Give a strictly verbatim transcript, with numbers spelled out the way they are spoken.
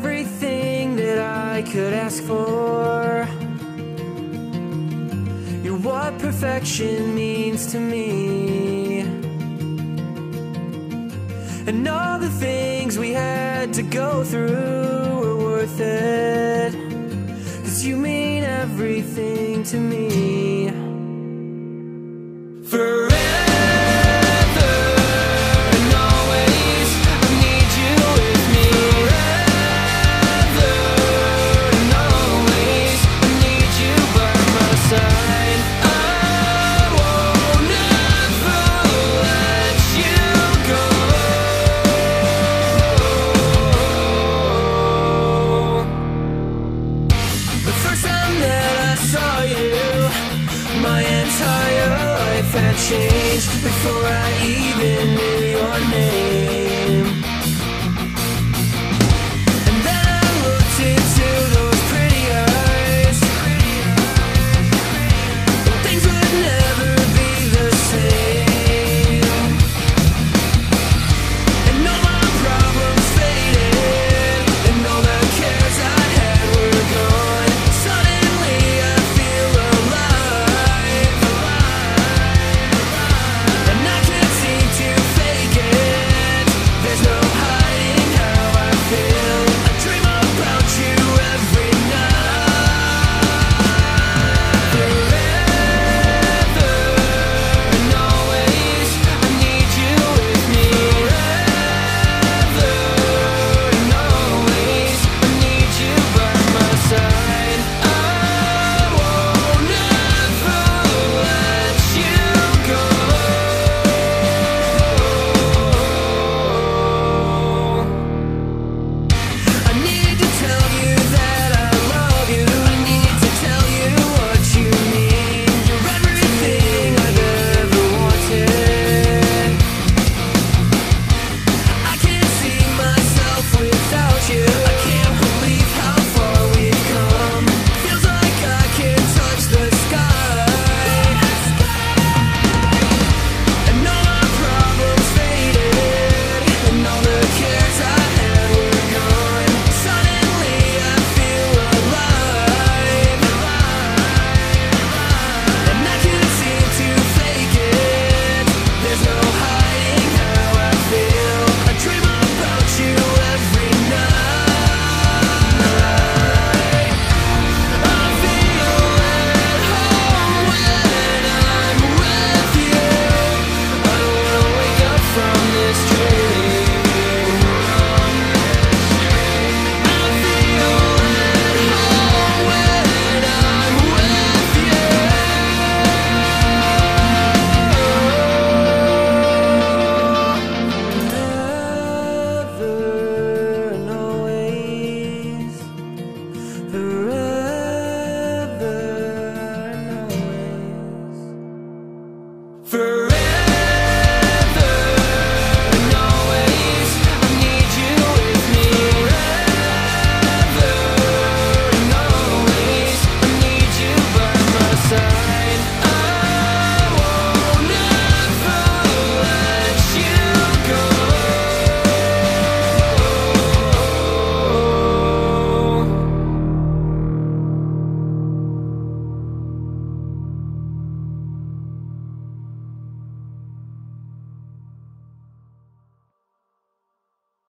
everything that I could ask for. You're what perfection means to me, and all the things we had to go through were worth it, 'cause you mean everything to me. Forever. Changed before I even knew your name.